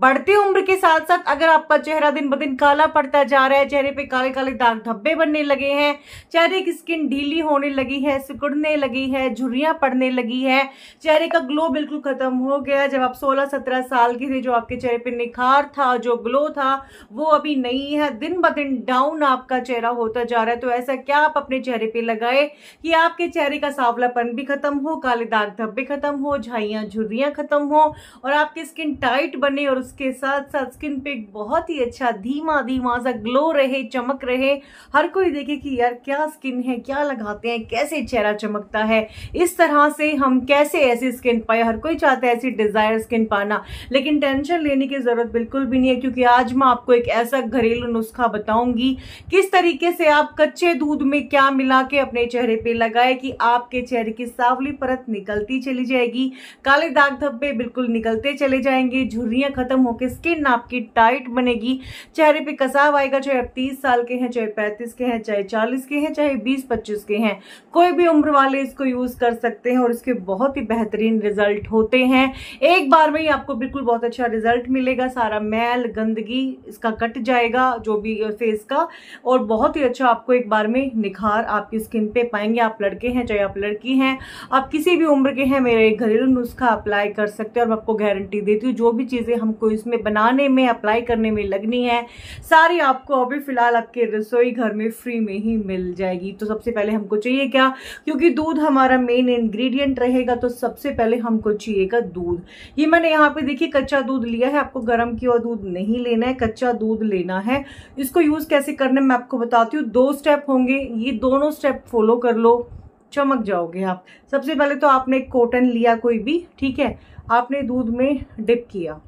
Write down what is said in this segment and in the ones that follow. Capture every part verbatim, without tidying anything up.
बढ़ती उम्र के साथ साथ अगर आपका चेहरा दिन ब दिन काला पड़ता जा रहा है, चेहरे पे काले काले दाग धब्बे बनने लगे हैं, चेहरे की स्किन ढीली होने लगी है, सिकुड़ने लगी है, झुर्रियां पड़ने लगी है, चेहरे का ग्लो बिल्कुल खत्म हो गया। जब आप सोलह सत्रह साल के थे जो आपके चेहरे पे निखार था, जो ग्लो था, वो अभी नहीं है। दिन ब दिन डाउन आपका चेहरा होता जा रहा है। तो ऐसा क्या आप अपने चेहरे पर लगाए कि आपके चेहरे का सांवलापन भी खत्म हो, काले दाग धब्बे खत्म हो, झाइयाँ झुर्रियाँ खत्म हो और आपकी स्किन टाइट बने और उसके साथ साथ स्किन पे बहुत ही अच्छा धीमा धीमा सा ग्लो रहे, चमक रहे। हर कोई देखे कि यार क्या स्किन है, क्या लगाते हैं, कैसे चेहरा चमकता है। इस तरह से हम कैसे ऐसी स्किन पाए, हर कोई चाहता है ऐसी डिजायर स्किन पाना। लेकिन टेंशन लेने की जरूरत बिल्कुल भी नहीं है, क्योंकि आज मैं आपको एक ऐसा घरेलू नुस्खा बताऊंगी किस तरीके से आप कच्चे दूध में क्या मिला के अपने चेहरे पर लगाए कि आपके चेहरे की सांवली परत निकलती चली जाएगी, काले दाग धब्बे बिल्कुल निकलते चले जाएंगे, झुर्रियां खत्म होकर स्किन आपकी टाइट बनेगी, चेहरे पे कसाव आएगा। चाहे आप तीस साल के हैं, चाहे पैंतीस के हैं, चाहे चालीस के हैं, चाहे बीस पच्चीस के हैं, कोई भी उम्र वाले इसको यूज कर सकते हैं और इसके बहुत ही बेहतरीन रिजल्ट होते हैं। एक बार में ही आपको बिल्कुल बहुत अच्छा रिजल्ट मिलेगा। सारा मैल गंदगी इसका कट जाएगा, जो भी फेस का, और बहुत ही अच्छा आपको एक बार में निखार आपकी स्किन पे पाएंगे। आप लड़के हैं चाहे आप लड़की हैं, आप किसी भी उम्र के हैं, मेरा एक घरेलू नुस्खा अप्लाई कर सकते हैं और मैं आपको गारंटी देती हूँ जो भी चीजें हमको इसमें बनाने में, अप्लाई करने में लगनी है, सारी आपको अभी फिलहाल आपके रसोई घर में फ्री में ही मिल जाएगी। तो सबसे पहले हमको चाहिए क्या, क्योंकि दूध हमारा मेन इंग्रेडिएंट रहेगा, तो सबसे पहले हमको चाहिएगा दूध। ये मैंने यहाँ पे देखिए कच्चा दूध लिया है, आपको गर्म किया हुआ दूध नहीं लेना है, कच्चा दूध लेना है। इसको यूज कैसे करना है मैं आपको बताती हूँ। दो स्टेप होंगे, ये दोनों स्टेप फॉलो कर लो, चमक जाओगे आप। सबसे पहले तो आपने कॉटन लिया कोई भी, ठीक है, आपने दूध में डिप किया,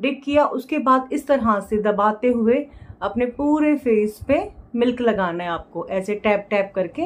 डिप किया उसके बाद इस तरह से दबाते हुए अपने पूरे फेस पे मिल्क लगाना है आपको। ऐसे टैप टैप करके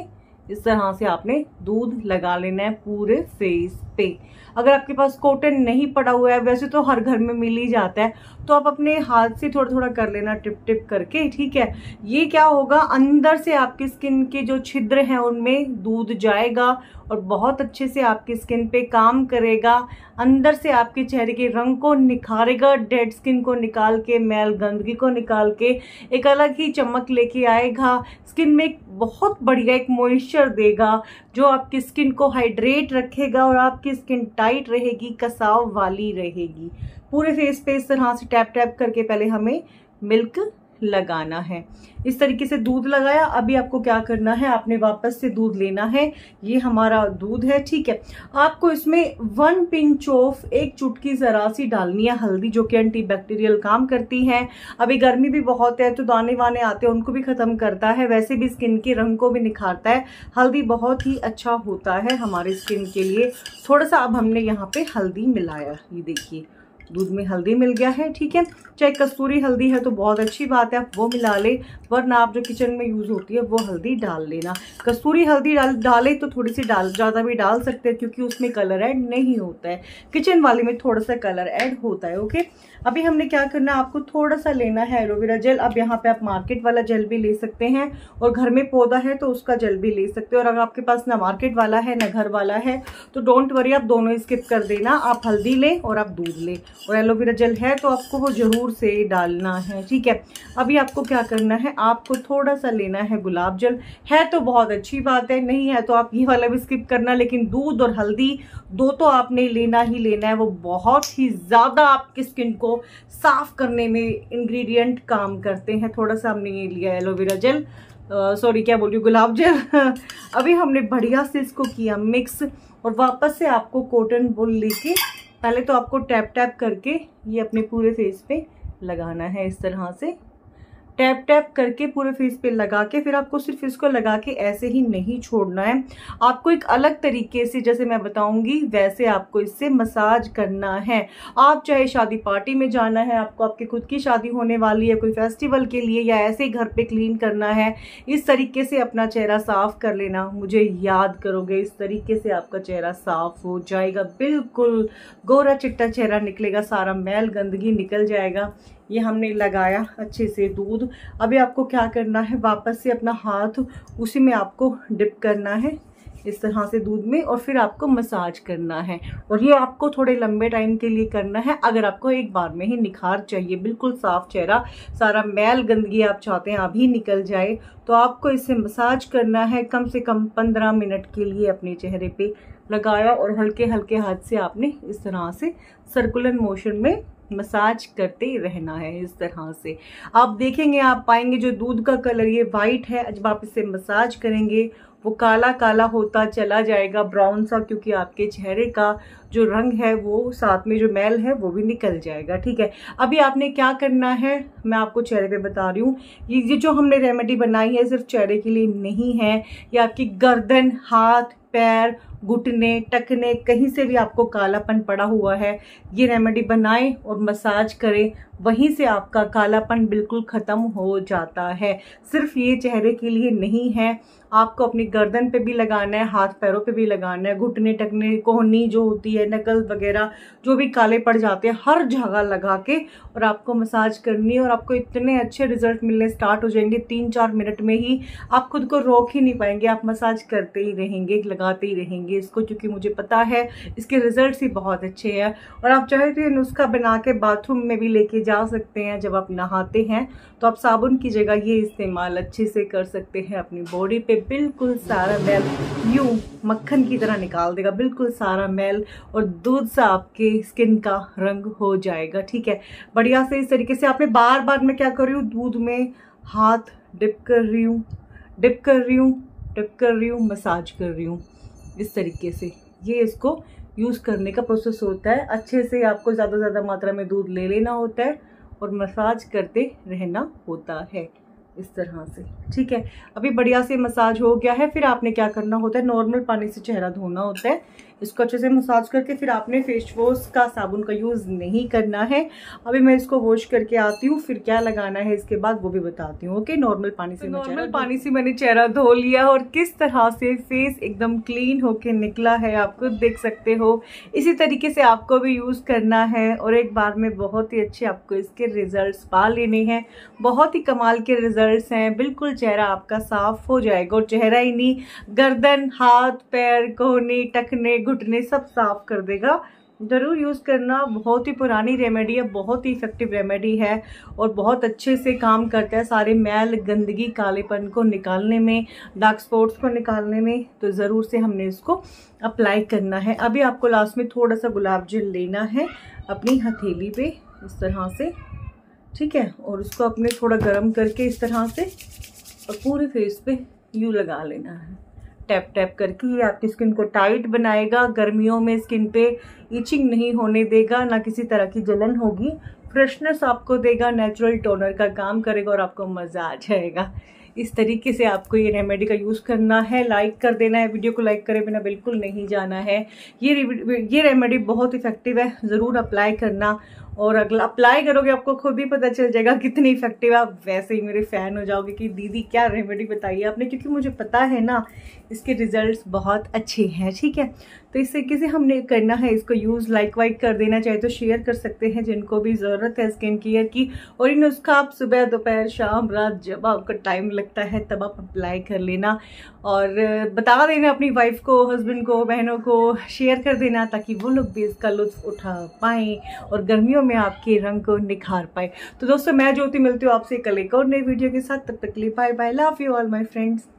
इस तरह से आपने दूध लगा लेना है पूरे फेस पे। अगर आपके पास कॉटन नहीं पड़ा हुआ है, वैसे तो हर घर में मिल ही जाता है, तो आप अपने हाथ से थोड़ा थोड़ा कर लेना, टिप टिप करके, ठीक है। ये क्या होगा, अंदर से आपकी स्किन के जो छिद्र हैं उनमें दूध जाएगा और बहुत अच्छे से आपकी स्किन पे काम करेगा, अंदर से आपके चेहरे के रंग को निखारेगा, डेड स्किन को निकाल के, मैल गंदगी को निकाल के एक अलग ही चमक लेके आएगा। स्किन में एक बहुत बढ़िया एक मॉइस्चर देगा जो आपकी स्किन को हाइड्रेट रखेगा और आपकी स्किन टाइट रहेगी, कसाव वाली रहेगी। पूरे फेस पे इस तरह से टैप टैप करके पहले हमें मिल्क लगाना है। इस तरीके से दूध लगाया। अभी आपको क्या करना है, आपने वापस से दूध लेना है, ये हमारा दूध है, ठीक है। आपको इसमें वन पिंच ऑफ, एक चुटकी जरा सी डालनी है हल्दी, जो कि एंटीबैक्टीरियल काम करती है। अभी गर्मी भी बहुत है तो दाने वाने आते हैं, उनको भी खत्म करता है, वैसे भी स्किन के रंग को भी निखारता है। हल्दी बहुत ही अच्छा होता है हमारी स्किन के लिए। थोड़ा सा अब हमने यहाँ पे हल्दी मिलाया, ये देखिए दूध में हल्दी मिल गया है, ठीक है। चाहे कसूरी हल्दी है तो बहुत अच्छी बात है, आप वो मिला ले, वरना आप जो किचन में यूज़ होती है वो हल्दी डाल लेना। कसूरी हल्दी डाल डाले तो थोड़ी सी डाल, ज़्यादा भी डाल सकते हैं क्योंकि उसमें कलर ऐड नहीं होता है, किचन वाले में थोड़ा सा कलर ऐड होता है, ओके। अभी हमने क्या करना, आपको थोड़ा सा लेना है एलोवेरा जेल। अब यहाँ पर आप मार्केट वाला जेल भी ले सकते हैं और घर में पौधा है तो उसका जेल भी ले सकते हो। और अगर आपके पास ना मार्केट वाला है ना घर वाला है तो डोंट वरी, आप दोनों स्किप कर देना, आप हल्दी लें और आप दूध लें, और एलोवेरा जेल है तो आपको वो ज़रूर से डालना है, ठीक है। अभी आपको क्या करना है, आपको थोड़ा सा लेना है गुलाब जल, है तो बहुत अच्छी बात है, नहीं है तो आप ये वाला भी स्किप करना, लेकिन दूध और हल्दी दो तो आपने लेना ही लेना है। वो बहुत ही ज़्यादा आपकी स्किन को साफ करने में इंग्रेडिएंट काम करते हैं। थोड़ा सा हमने ये लिया एलोवेरा जेल, सॉरी क्या बोल रही हूँ, गुलाब जल। अभी हमने बढ़िया से इसको किया मिक्स और वापस से आपको कॉटन बॉल लेके पहले तो आपको टैप टैप करके ये अपने पूरे फेस पे लगाना है। इस तरह से टैप टैप करके पूरे फेस पे लगा के, फिर आपको सिर्फ इसको लगा के ऐसे ही नहीं छोड़ना है, आपको एक अलग तरीके से, जैसे मैं बताऊंगी वैसे आपको इससे मसाज करना है। आप चाहे शादी पार्टी में जाना है, आपको आपके खुद की शादी होने वाली है, कोई फेस्टिवल के लिए, या ऐसे ही घर पे क्लीन करना है, इस तरीके से अपना चेहरा साफ कर लेना। मुझे याद करोगे, इस तरीके से आपका चेहरा साफ हो जाएगा, बिल्कुल गोरा चिट्टा चेहरा निकलेगा, सारा मैल गंदगी निकल जाएगा। ये हमने लगाया अच्छे से दूध। अभी आपको क्या करना है, वापस से अपना हाथ उसी में आपको डिप करना है, इस तरह से दूध में, और फिर आपको मसाज करना है। और ये आपको थोड़े लंबे टाइम के लिए करना है। अगर आपको एक बार में ही निखार चाहिए, बिल्कुल साफ चेहरा, सारा मैल गंदगी आप चाहते हैं अभी निकल जाए, तो आपको इसे मसाज करना है कम से कम पंद्रह मिनट के लिए। अपने चेहरे पे लगाया और हल्के हल्के हाथ से आपने इस तरह से सर्कुलर मोशन में मसाज करते ही रहना है। इस तरह से आप देखेंगे, आप पाएंगे जो दूध का कलर ये वाइट है, जब आप इसे मसाज करेंगे वो काला काला होता चला जाएगा, ब्राउन सा, क्योंकि आपके चेहरे का जो रंग है वो साथ में जो मैल है वो भी निकल जाएगा। ठीक है, अभी आपने क्या करना है मैं आपको चेहरे पे बता रही हूँ। ये ये जो हमने रेमेडी बनाई है सिर्फ चेहरे के लिए नहीं है, ये आपकी गर्दन, हाथ, पैर, घुटने, टखने, कहीं से भी आपको कालापन पड़ा हुआ है, ये रेमेडी बनाएं और मसाज करें, वहीं से आपका कालापन बिल्कुल ख़त्म हो जाता है। सिर्फ ये चेहरे के लिए नहीं है, आपको अपनी गर्दन पे भी लगाना है, हाथ पैरों पे भी लगाना है, घुटने, टखने, कोहनी जो होती है, नकल वगैरह जो भी काले पड़ जाते हैं, हर जगह लगा के और आपको मसाज करनी है। और आपको इतने अच्छे रिजल्ट मिलने स्टार्ट हो जाएंगे तीन चार मिनट में ही, आप खुद को रोक ही नहीं पाएंगे, आप मसाज करते ही रहेंगे, लगाते ही रहेंगे इसको, क्योंकि मुझे पता है इसके रिजल्ट्स ही बहुत अच्छे हैं। और आप चाहे तो नुस्खा बना के बाथरूम में भी लेके जा सकते हैं। जब आप नहाते हैं तो आप साबुन की जगह ये इस्तेमाल अच्छे से कर सकते हैं, अपनी बॉडी पे बिल्कुल सारा मैल यूं मक्खन की तरह निकाल देगा, बिल्कुल सारा मैल, और दूध सा आपके स्किन का रंग हो जाएगा। ठीक है, बढ़िया से इस तरीके से आपने बार बार, मैं क्या कर रही हूँ, दूध में हाथ डिप कर रही हूँ, डिप कर रही हूँ, डिप कर रही हूँ, मसाज कर रही हूँ। इस तरीके से ये इसको यूज़ करने का प्रोसेस होता है। अच्छे से आपको ज़्यादा से ज़्यादा मात्रा में दूध ले लेना होता है और मसाज करते रहना होता है इस तरह से। ठीक है, अभी बढ़िया से मसाज हो गया है। फिर आपने क्या करना होता है, नॉर्मल पानी से चेहरा धोना होता है, इसको अच्छे से मसाज करके, फिर आपने फेस वॉश का, साबुन का यूज़ नहीं करना है। अभी मैं इसको वॉश करके आती हूँ, फिर क्या लगाना है इसके बाद वो भी बताती हूँ। ओके, नॉर्मल पानी से, नॉर्मल पानी से मैंने चेहरा धो लिया और किस तरह से फेस एकदम क्लीन होके निकला है आपको देख सकते हो। इसी तरीके से आपको भी यूज़ करना है और एक बार में बहुत ही अच्छे आपको इसके रिजल्ट पा लेने हैं। बहुत ही कमाल के रिजल्ट हैं, बिल्कुल चेहरा आपका साफ हो जाएगा। और चेहरा ही नहीं, गर्दन, हाथ, पैर, कोहनी, टखने, घुटने सब साफ कर देगा। ज़रूर यूज़ करना, बहुत ही पुरानी रेमेडी है, बहुत ही इफेक्टिव रेमेडी है और बहुत अच्छे से काम करता है सारे मैल, गंदगी, कालेपन को निकालने में, डार्क स्पॉट्स को निकालने में। तो ज़रूर से हमने इसको अप्लाई करना है। अभी आपको लास्ट में थोड़ा सा गुलाब जल लेना है अपनी हथेली पे इस तरह से, ठीक है, और उसको अपने थोड़ा गर्म करके इस तरह से और पूरे फेस पे यूँ लगा लेना है, टैप टैप करके। ये आपकी स्किन को टाइट बनाएगा, गर्मियों में स्किन पे इचिंग नहीं होने देगा, ना किसी तरह की जलन होगी, फ्रेशनेस आपको देगा, नेचुरल टोनर का काम करेगा और आपको मज़ा आ जाएगा। इस तरीके से आपको ये रेमेडी का यूज़ करना है। लाइक कर देना है, वीडियो को लाइक करे बिना बिल्कुल नहीं जाना है। ये ये रेमेडी बहुत इफ़ेक्टिव है, ज़रूर अप्लाई करना। और अगला अप्लाई करोगे आपको खुद ही पता चल जाएगा कितनी इफेक्टिव है। आप वैसे ही मेरे फ़ैन हो जाओगे कि दीदी क्या रेमेडी बताई आपने, क्योंकि मुझे पता है ना इसके रिजल्ट्स बहुत अच्छे हैं। ठीक है, तो इस तरीके से हमने करना है इसको यूज़। लाइक वाइक कर देना, चाहे तो शेयर कर सकते हैं जिनको भी ज़रूरत है स्किन केयर की। और इन नुस्खा आप सुबह, दोपहर, शाम, रात, जब आपको टाइम लगता है तब आप अप्लाई कर लेना और बता देना अपनी वाइफ को, हस्बैंड को, बहनों को शेयर कर देना, ताकि वो लोग भी इसका लुत्फ़ उठा पाएँ और गर्मियों में आपके रंग को निखार पाए। तो दोस्तों, मैं ज्योति मिलती हूँ आपसे कल एक और नई वीडियो के साथ। तब तक के लिए bye bye, love you all my friends.